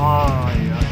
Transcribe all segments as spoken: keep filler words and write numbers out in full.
Oh, yeah.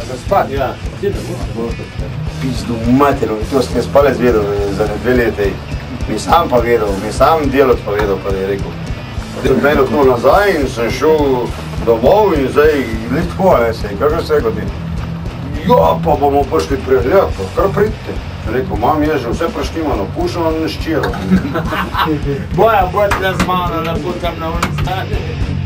A za spati? Ja. Kje da bo? Pizdu materov, to ste jaz pa le zvedel za dve lete. Mi sam pa vedel, mi sam delot pa vedel, pa je rekel. Zdaj gledal to nazaj in sem šel domov in zdaj gled tako, ne se, kaj že se rekel ti? Jo, pa bomo prišli pregled, pa kar pridite. Rekel, mam, jaz že vse preštimano, pušeno neščiro. Boja, boj tle z mano, lepo tam na ulici.